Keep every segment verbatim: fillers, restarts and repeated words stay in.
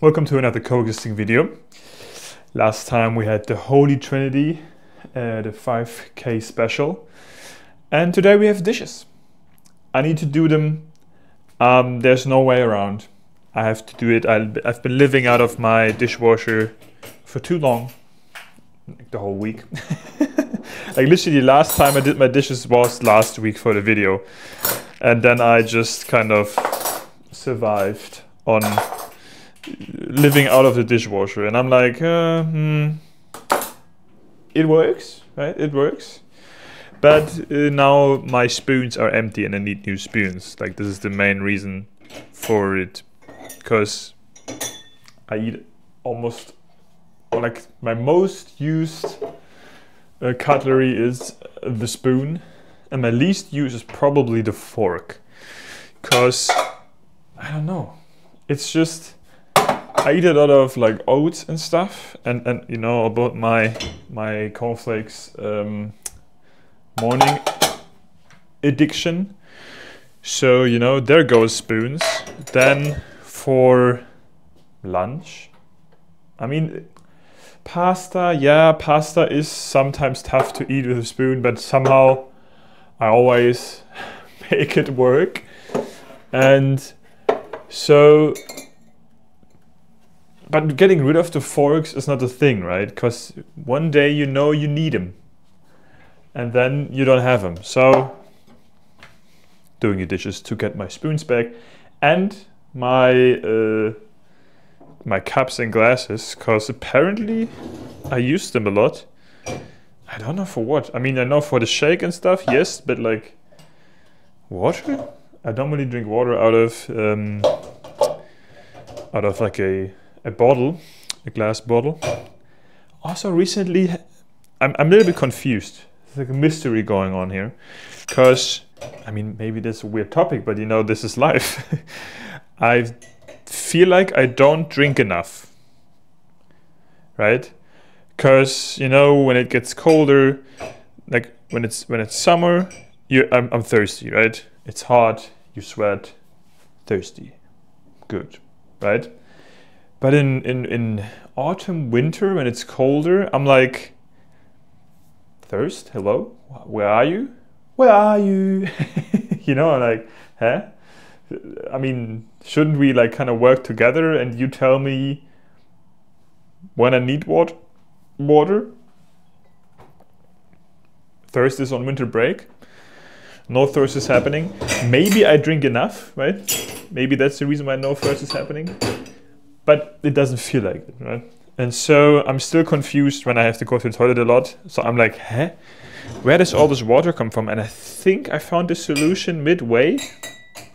Welcome to another coexisting video. Last time we had the Holy Trinity, uh, the five K special, and today we have dishes. I need to do them. Um, there's no way around. I have to do it. I, I've been living out of my dishwasher for too long, like the whole week. Like literally last time I did my dishes was last week for the video, and then I just kind of survived on living out of the dishwasher, and I'm like, uh, hmm, it works, right? It works. But uh, now my spoons are empty and I need new spoons. Like, this is the main reason for it, because I eat almost, or like my most used uh, cutlery is the spoon, and my least used is probably the fork, because I don't know, it's just, I eat a lot of like oats and stuff, and, and you know, about my my cornflakes um, morning addiction. So, you know, there goes spoons. Then for lunch, I mean, pasta, yeah, pasta is sometimes tough to eat with a spoon, but somehow I always make it work. And so, but getting rid of the forks is not a thing, right? Because one day you know you need them, and then you don't have them. So, doing the dishes to get my spoons back, and my uh, my cups and glasses, because apparently I use them a lot. I don't know for what. I mean, I know for the shake and stuff, yes, but like water? I don't really drink water out of um, out of like a a bottle, a glass bottle. Also recently, I'm, I'm a little bit confused. There's like a mystery going on here, because, I mean, maybe that's a weird topic, but you know, this is life. I feel like I don't drink enough, right? Because, you know, when it gets colder, like when it's when it's summer, you I'm, I'm thirsty, right? It's hot, you sweat, thirsty, good, right? But in, in, in autumn, winter, when it's colder, I'm like, thirst, hello, where are you? Where are you? You know, I'm like, huh? I mean, shouldn't we like kind of work together and you tell me when I need wat water? Thirst is on winter break. No thirst is happening. Maybe I drink enough, right? Maybe that's the reason why no thirst is happening. But it doesn't feel like it, right? And so I'm still confused when I have to go to the toilet a lot. So I'm like, huh? Where does all this water come from? And I think I found a solution midway,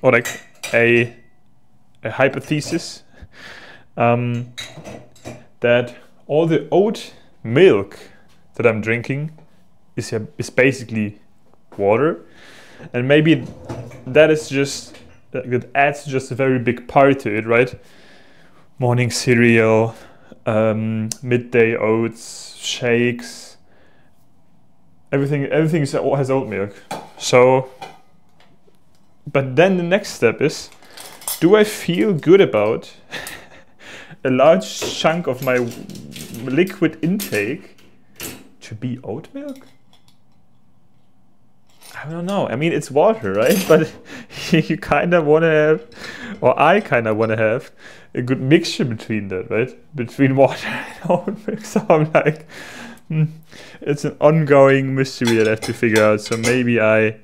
or like a, a hypothesis, um, that all the oat milk that I'm drinking is, a, is basically water. And maybe that is just, that adds just a very big part to it, right? Morning cereal, um, midday oats, shakes, everything everything has oat milk. So, but then the next step is, do I feel good about a large chunk of my liquid intake to be oat milk? I don't know. I mean, it's water, right? But you kind of want to have, or I kind of want to have, a good mixture between that, right? Between water and oat milk. So I'm like, mm, it's an ongoing mystery that I have to figure out. So maybe I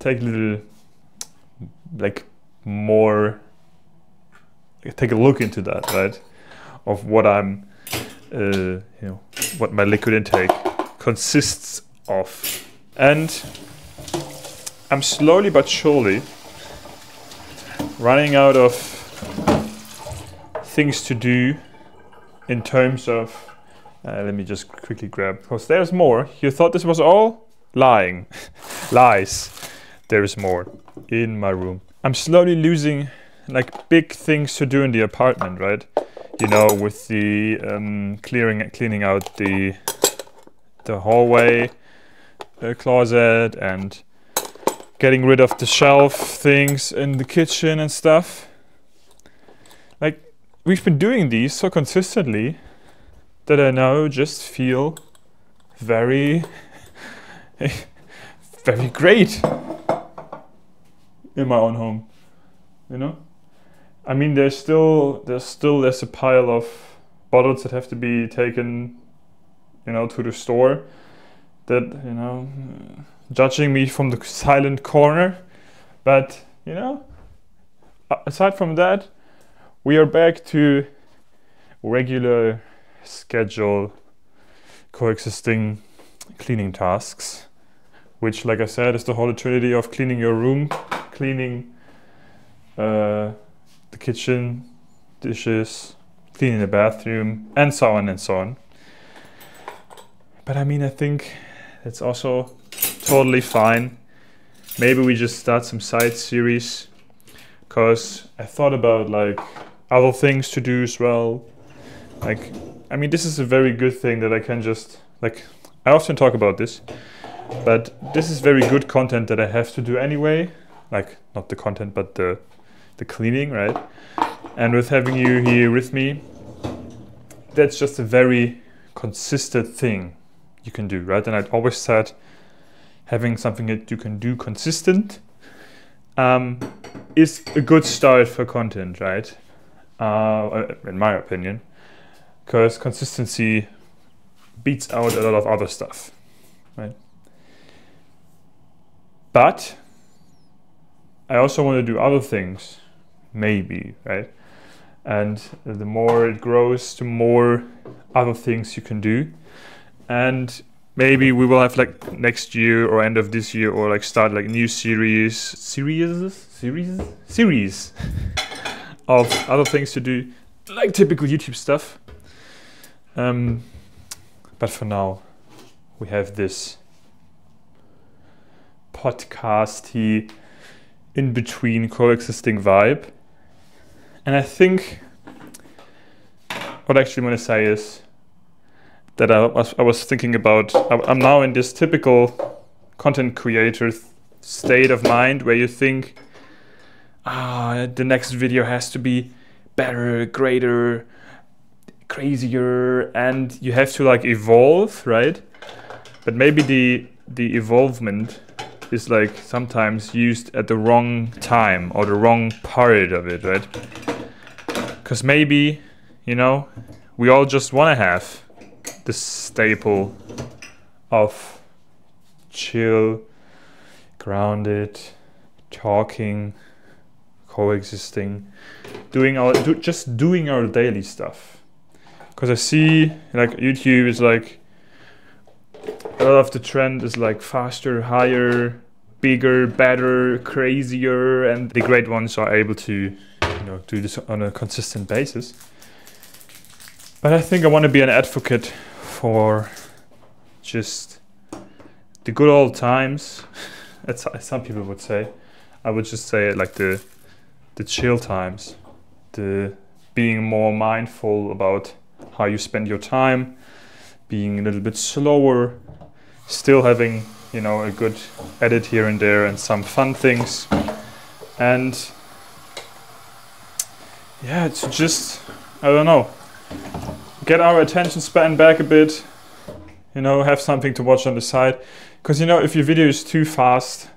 take a little, like, more, take a look into that, right? Of what I'm, uh, you know, what my liquid intake consists of. And I'm slowly but surely running out of things to do in terms of, uh, let me just quickly grab, because there's more. You thought this was all? Lying. Lies. There is more in my room. I'm slowly losing like big things to do in the apartment, right? You know, with the um, clearing, cleaning out the, the hallway, a closet, and getting rid of the shelf things in the kitchen and stuff. Like, We've been doing these so consistently that I now just feel very, very great in my own home, you know? I mean, there's still, there's still, there's a pile of bottles that have to be taken, you know, to the store that, you know, judging me from the silent corner. But, you know, aside from that, we are back to regular schedule coexisting cleaning tasks, which, like I said, is the whole trinity of cleaning your room, cleaning uh, the kitchen, dishes, cleaning the bathroom, and so on and so on. But I mean, I think it's also totally fine. Maybe we just start some side series, because I thought about like other things to do as well. Like, I mean, this is a very good thing that I can just, like, I often talk about this, but this is very good content that I have to do anyway. Like, not the content, but the, the cleaning, right? And with having you here with me, that's just a very consistent thing you can do, right? And I'd always said having something that you can do consistent um, is a good start for content, right? Uh, in my opinion, because consistency beats out a lot of other stuff, right? But I also want to do other things, maybe, right? And the more it grows, the more other things you can do. And maybe we will have like next year or end of this year, or like start like new series, series, series, series of other things to do, like typical YouTube stuff. Um, But for now, we have this podcast-y, in-between coexisting vibe. And I think what I actually want to say is that I was, I was thinking about, I'm now in this typical content creator state of mind where you think, ah, the next video has to be better, greater, crazier, and you have to like evolve, right? But maybe the the evolvement is like sometimes used at the wrong time or the wrong part of it, right? Because maybe, you know, we all just want to have the staple of chill, grounded, talking, coexisting, doing our do, just doing our daily stuff. Because I see like YouTube is like, a lot of the trend is like faster, higher, bigger, better, crazier, and the great ones are able to, you know, do this on a consistent basis. But I think I want to be an advocate for just the good old times, as some people would say. I would just say like the, the chill times, the being more mindful about how you spend your time, being a little bit slower, still having, you know, a good edit here and there and some fun things. And yeah, it's just, I don't know, get our attention span back a bit, you know, have something to watch on the side. Because, you know, if your video is too fast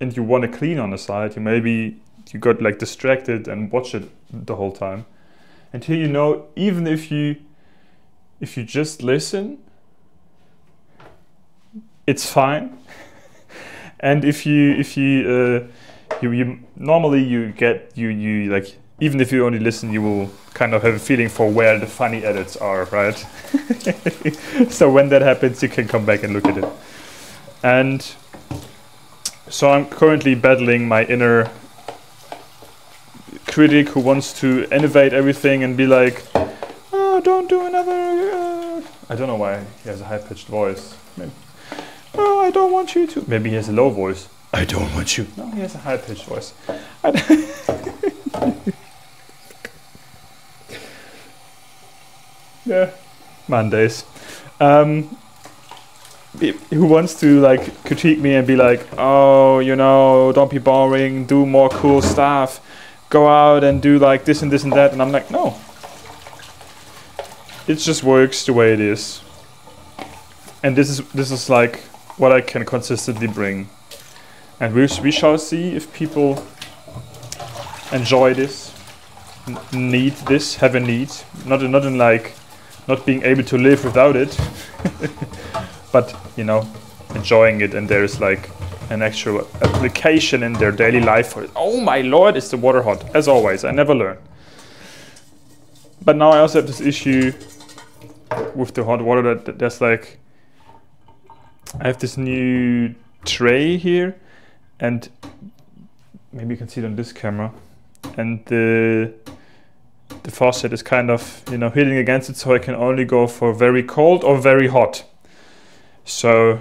and you want to clean on the side, you maybe you got like distracted and watch it the whole time. And here, you know, even if you if you just listen, it's fine. And if you if you, uh, you you normally you get you you like even if you only listen, you will kind of have a feeling for where the funny edits are, right? So when that happens, you can come back and look at it. And so I'm currently battling my inner critic who wants to innovate everything and be like, oh, don't do another, uh. I don't know why he has a high-pitched voice. Maybe. Oh, I don't want you to. Maybe he has a low voice. I don't want you. No, he has a high-pitched voice. Yeah, Mondays. Um, who wants to like critique me and be like, oh, you know, don't be boring, do more cool stuff. Go out and do like this and this and that, and I'm like, no, it just works the way it is. And this is this is like what I can consistently bring. And we, we shall see if people enjoy this, need this, have a need. Not, not in like not being able to live without it, but you know, enjoying it. And there's like an actual application in their daily life for it. Oh my lord, is the water hot? As always, I never learn. But now I also have this issue with the hot water that, that there's like, I have this new tray here, and maybe you can see it on this camera, and the the faucet is kind of, you know, hitting against it, so I can only go for very cold or very hot. So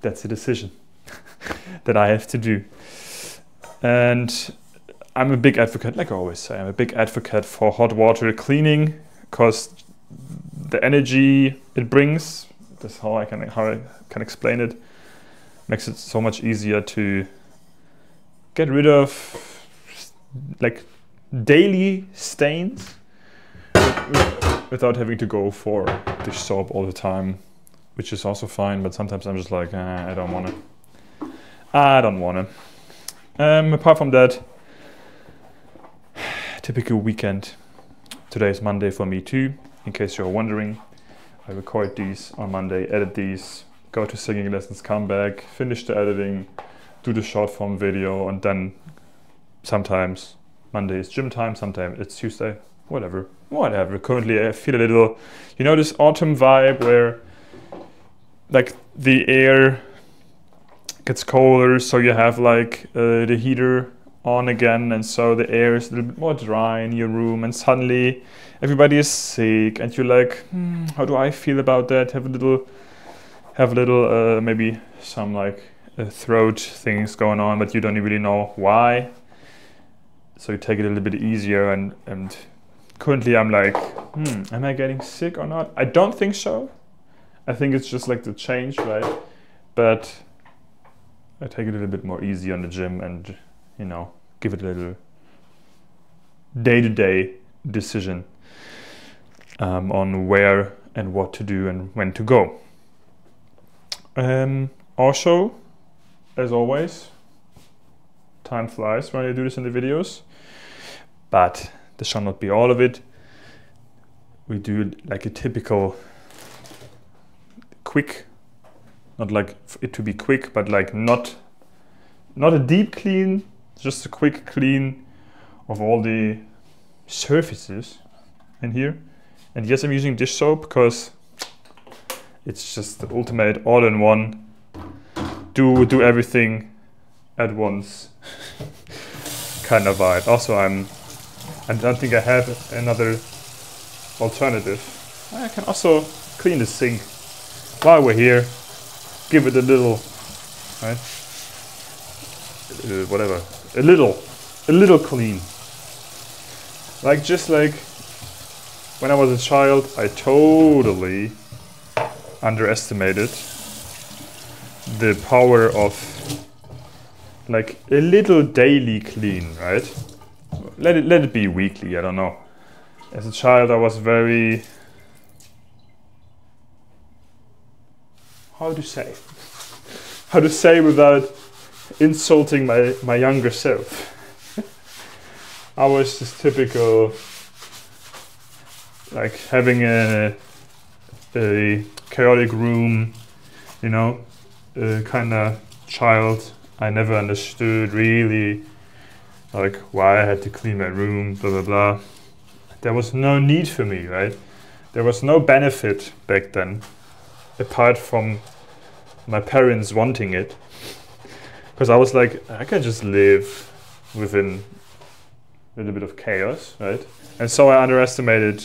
that's a decision that I have to do. And I'm a big advocate, like I always say, I'm a big advocate for hot water cleaning, because the energy it brings, that's how I can how I can explain it, makes it so much easier to get rid of like daily stains without having to go for dish soap all the time, which is also fine, but sometimes I'm just like, ah, I don't want to. I don't want to. Um, apart from that, typical weekend. Today is Monday for me too, in case you're wondering. I record these on Monday, edit these, go to singing lessons, come back, finish the editing, do the short form video, and then sometimes Monday is gym time, sometimes it's Tuesday, whatever, whatever. Currently I feel a little, you know, this autumn vibe where like the air gets colder, so you have like uh, the heater on again, and so the air is a little bit more dry in your room, and suddenly everybody is sick, and you're like, hmm, how do I feel about that? Have a little, have a little, uh, maybe some like uh, throat things going on, but you don't really know why. So you take it a little bit easier, and and currently I'm like, hmm, am I getting sick or not? I don't think so. I think it's just like the change, right? But I take it a little bit more easy on the gym, and you know, give it a little day-to-day decision um, on where and what to do and when to go. Um, also, as always, time flies when I do this in the videos, but this shall not be all of it. We do like a typical quick, not like it to be quick, but like not, not a deep clean, just a quick clean of all the surfaces in here. And yes, I'm using dish soap because it's just the ultimate all-in-one, do do everything at once kind of vibe. Also, I'm I don't think I have another alternative. I can also clean the sink while we're here, give it a little, right? Uh, whatever, a little, a little clean. Like, just like when I was a child, I totally underestimated the power of like a little daily clean, right? Let it, let it be weekly, I don't know. As a child, I was very, how to say, how to say without insulting my, my younger self. I was just typical, like having a, a chaotic room, you know, uh, kind of child. I never understood really, like, why I had to clean my room, blah, blah, blah. There was no need for me, right? There was no benefit back then, apart from my parents wanting it. Because I was like, I can just live within a little bit of chaos, right? And so I underestimated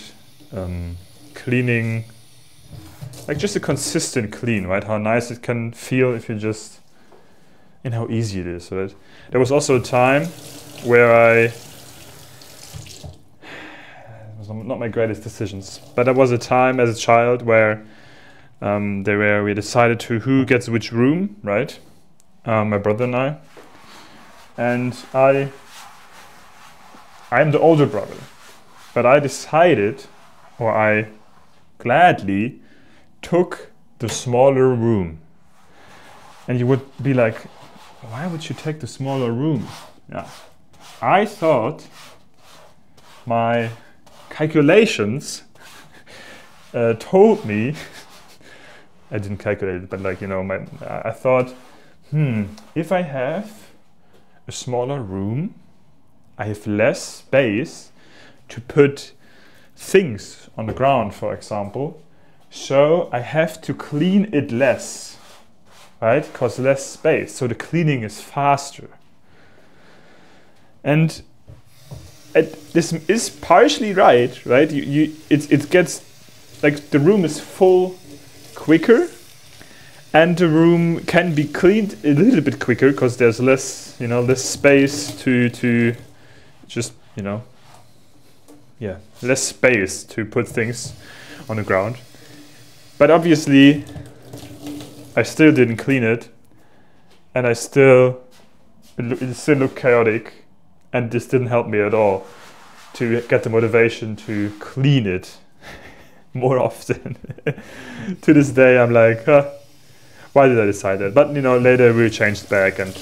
um, cleaning, like just a consistent clean, right? How nice it can feel if you just, and how easy it is, right? There was also a time where I, it was not my greatest decisions, but there was a time as a child where um, there were, we decided to who gets which room, right? Uh, my brother and I, and I, I'm the older brother, but I decided or I gladly took the smaller room. And you would be like, why would you take the smaller room? Yeah. I thought my calculations uh, told me, I didn't calculate it, but like, you know, my, I thought, hmm, if I have a smaller room, I have less space to put things on the ground, for example, so I have to clean it less, right? Because less space, so the cleaning is faster. And it, this is partially right, right? You, you, it, it gets, like, the room is full quicker, and the room can be cleaned a little bit quicker because there's less, you know, less space to, to just, you know, yeah, less space to put things on the ground. But obviously, I still didn't clean it, and I still, it, it still looked chaotic. And this didn't help me at all to get the motivation to clean it more often. To this day, I'm like, huh, why did I decide that? But, you know, later we changed back. And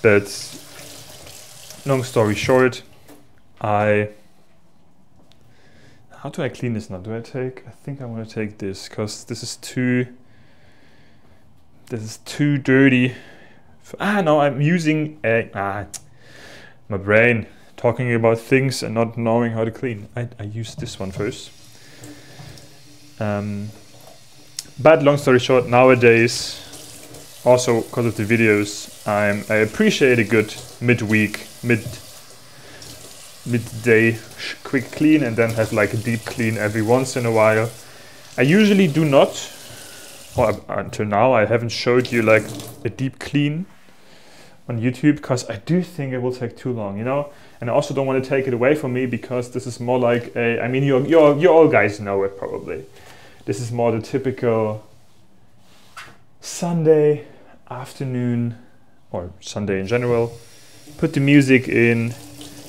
but long story short, I, how do I clean this now? Do I take, I think I want to take this because this is too, this is too dirty. Ah, no, I'm using a, ah, my brain talking about things and not knowing how to clean. I, I used this one first. Um, but long story short, nowadays, also because of the videos, I'm, I appreciate a good midweek, mid midday quick clean, and then have like a deep clean every once in a while. I usually do not, or until now, I haven't showed you like a deep clean on YouTube because I do think it will take too long, you know? And I also don't want to take it away from me because this is more like a, I mean, you you all guys know it probably. This is more the typical Sunday afternoon or Sunday in general. Put the music in,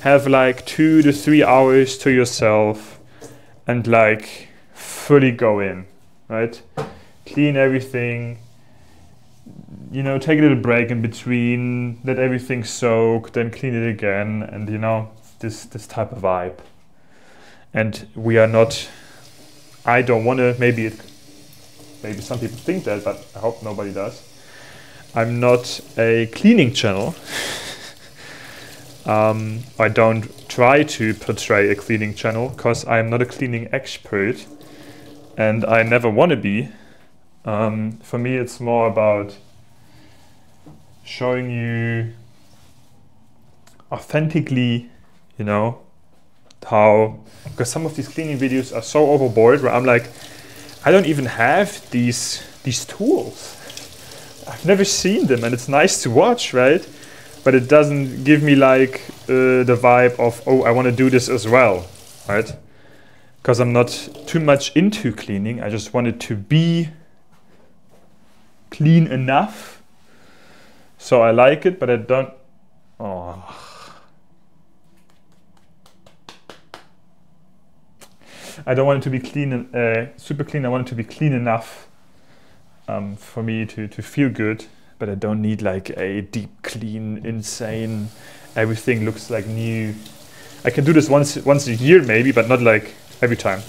have like two to three hours to yourself and like fully go in, right? Clean everything. You know, take a little break in between, let everything soak, then clean it again, and you know, this this type of vibe. And we are not, I don't want to, maybe it, maybe some people think that, but I hope nobody does. I'm not a cleaning channel. um, I don't try to portray a cleaning channel because I'm not a cleaning expert, and I never want to be. Um, for me, it's more about showing you authentically, you know, how, because some of these cleaning videos are so overboard where I'm like, I don't even have these these tools. I've never seen them, and it's nice to watch, right? But it doesn't give me like uh, the vibe of, oh, I want to do this as well, right? Because I'm not too much into cleaning. I just want it to be clean enough. So I like it, but I don't, oh. I don't want it to be clean, and, uh, super clean. I want it to be clean enough um, for me to, to feel good, but I don't need like a deep clean, insane, everything looks like new. I can do this once, once a year maybe, but not like every time.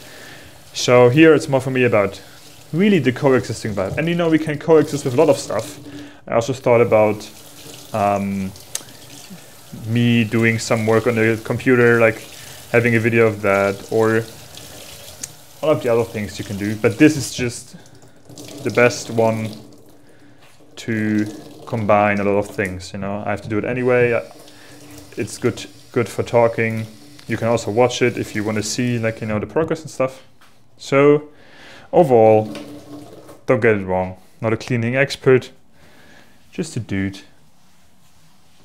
So here it's more for me about really the coexisting vibe. And you know, we can coexist with a lot of stuff. I also thought about um, me doing some work on the computer, like having a video of that, or all of the other things you can do. But this is just the best one to combine a lot of things, you know. I have to do it anyway. It's good, good for talking. You can also watch it if you want to see, like, you know, the progress and stuff. So overall, don't get it wrong. Not a cleaning expert. Just a dude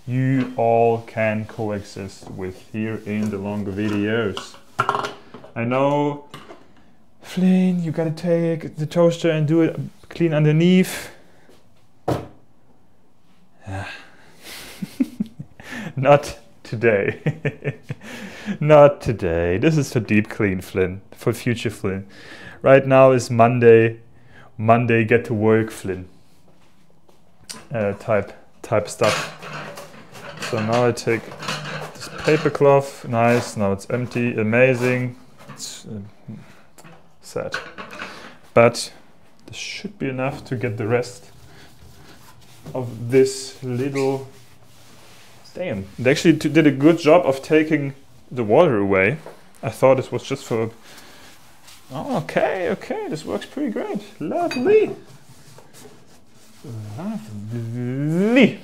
you all can coexist with here in the longer videos. I know, Flynn, you gotta take the toaster and do it clean underneath. Not today. Not today. This is for deep clean Flynn, for future Flynn. Right now is Monday, Monday get to work Flynn uh, type type stuff. So now I take this paper cloth. Nice. Now it's empty. Amazing. It's uh, sad, but this should be enough to get the rest of this little. Damn, they actually did a good job of taking the water away. I thought this was just for... Oh, okay, okay, this works pretty great. Lovely. Lovely.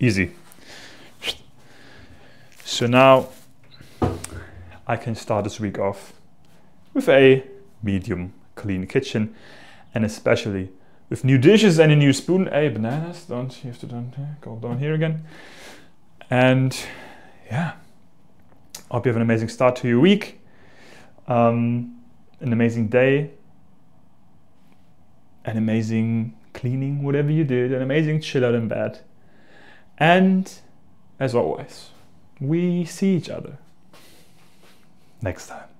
Easy. So now I can start this week off with a medium clean kitchen, and especially with new dishes and a new spoon. Hey, bananas, don't you have to don't, go down here again. And yeah, hope you have an amazing start to your week, um, an amazing day, an amazing cleaning, whatever you did, an amazing chill out in bed. And as always, we see each other next time.